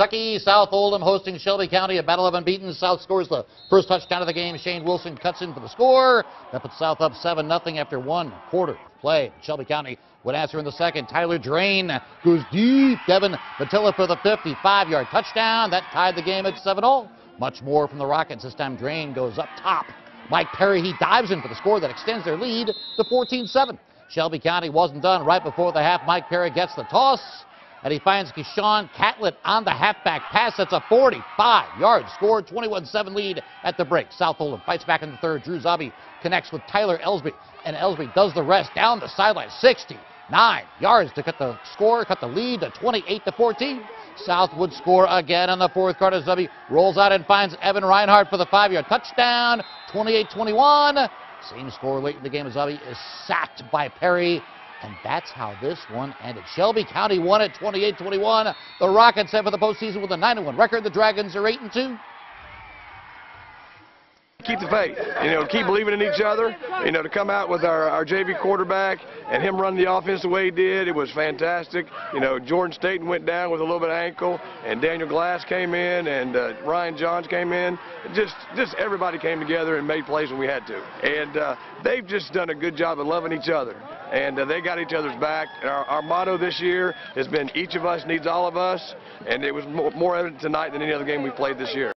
Kentucky, South Oldham hosting Shelby County, a battle of unbeaten. South scores the first touchdown of the game. Shane Wilson cuts in for the score. That puts South up 7-0 after one quarter of play. Shelby County would answer in the second. Tyler Drain goes deep. Devin Matilla for the 55-yard touchdown. That tied the game at 7-0. Much more from the Rockets. This time Drain goes up top. Mike Perry, he dives in for the score that extends their lead to 14-7. Shelby County wasn't done. Right before the half, Mike Perry gets the toss, and he finds Keshawn Catlett on the halfback pass. That's a 45-yard score, 21-7 lead at the break. South Oldham fights back in the third. Drew Zabi connects with Tyler Elsby, and Elsby does the rest down the sideline. 69 yards to cut the score, cut the lead to 28-14. South would score again on the fourth quarter. Zabi rolls out and finds Evan Reinhardt for the 5-yard touchdown, 28-21. Same score late in the game as Zabi is sacked by Perry. And that's how this one ended. Shelby County won it 28-21. The Rockets head for the postseason with a 9-1 record. The Dragons are 8-2. Keep the faith, keep believing in each other, to come out with our JV quarterback and him run the offense the way he did. It was fantastic. Jordan Staten went down with a little bit of ankle, and Daniel Glass came in, and Ryan Johns came in. Just everybody came together and made plays when we had to. And they've just done a good job of loving each other, and they got each other's back. Our motto this year has been each of us needs all of us, and it was more evident tonight than any other game we played this year.